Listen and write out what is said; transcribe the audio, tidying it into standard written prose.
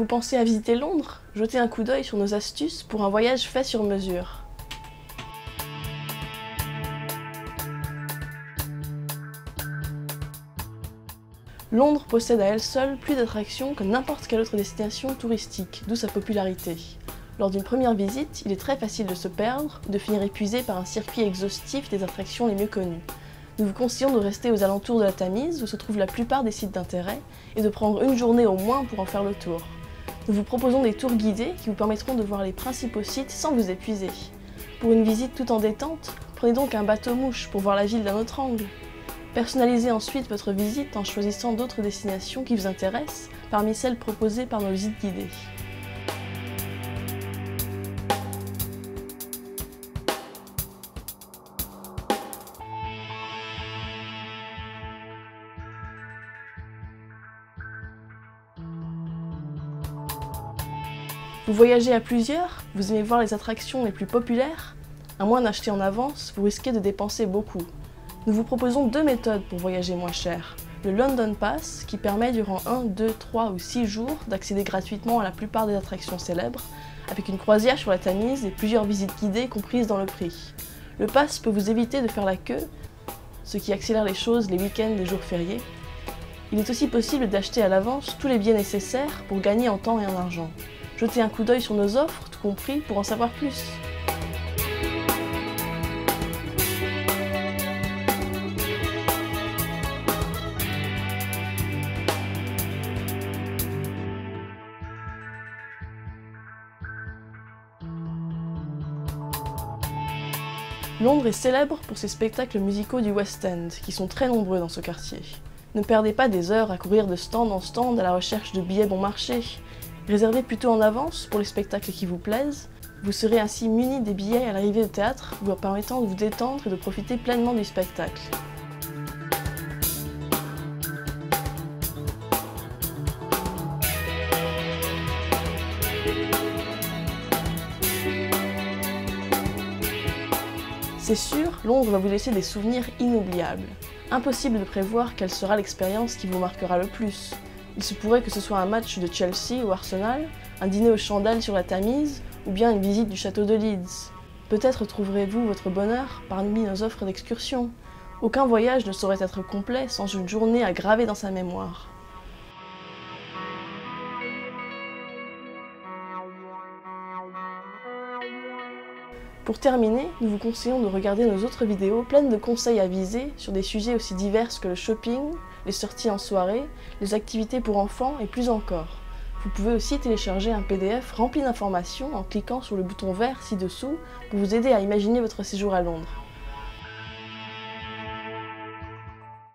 Vous pensez à visiter Londres? Jetez un coup d'œil sur nos astuces pour un voyage fait sur mesure. Londres possède à elle seule plus d'attractions que n'importe quelle autre destination touristique, d'où sa popularité. Lors d'une première visite, il est très facile de se perdre ou de finir épuisé par un circuit exhaustif des attractions les mieux connues. Nous vous conseillons de rester aux alentours de la Tamise, où se trouvent la plupart des sites d'intérêt, et de prendre une journée au moins pour en faire le tour. Nous vous proposons des tours guidés qui vous permettront de voir les principaux sites sans vous épuiser. Pour une visite tout en détente, prenez donc un bateau-mouche pour voir la ville d'un autre angle. Personnalisez ensuite votre visite en choisissant d'autres destinations qui vous intéressent parmi celles proposées par nos visites guidées. Vous voyagez à plusieurs? Vous aimez voir les attractions les plus populaires? À moins d'acheter en avance, vous risquez de dépenser beaucoup. Nous vous proposons deux méthodes pour voyager moins cher. Le London Pass, qui permet durant 1, 2, 3 ou 6 jours d'accéder gratuitement à la plupart des attractions célèbres, avec une croisière sur la Tamise et plusieurs visites guidées comprises dans le prix. Le pass peut vous éviter de faire la queue, ce qui accélère les choses les week-ends et jours fériés. Il est aussi possible d'acheter à l'avance tous les billets nécessaires pour gagner en temps et en argent. Jetez un coup d'œil sur nos offres, tout compris, pour en savoir plus. Londres est célèbre pour ses spectacles musicaux du West End, qui sont très nombreux dans ce quartier. Ne perdez pas des heures à courir de stand en stand à la recherche de billets bon marché. Réservez plutôt en avance pour les spectacles qui vous plaisent. Vous serez ainsi muni des billets à l'arrivée au théâtre, vous permettant de vous détendre et de profiter pleinement du spectacle. C'est sûr, Londres va vous laisser des souvenirs inoubliables. Impossible de prévoir quelle sera l'expérience qui vous marquera le plus. Il se pourrait que ce soit un match de Chelsea ou Arsenal, un dîner aux chandelles sur la Tamise, ou bien une visite du château de Leeds. Peut-être trouverez-vous votre bonheur parmi nos offres d'excursion. Aucun voyage ne saurait être complet sans une journée à graver dans sa mémoire. Pour terminer, nous vous conseillons de regarder nos autres vidéos pleines de conseils avisés sur des sujets aussi divers que le shopping, les sorties en soirée, les activités pour enfants et plus encore. Vous pouvez aussi télécharger un PDF rempli d'informations en cliquant sur le bouton vert ci-dessous pour vous aider à imaginer votre séjour à Londres.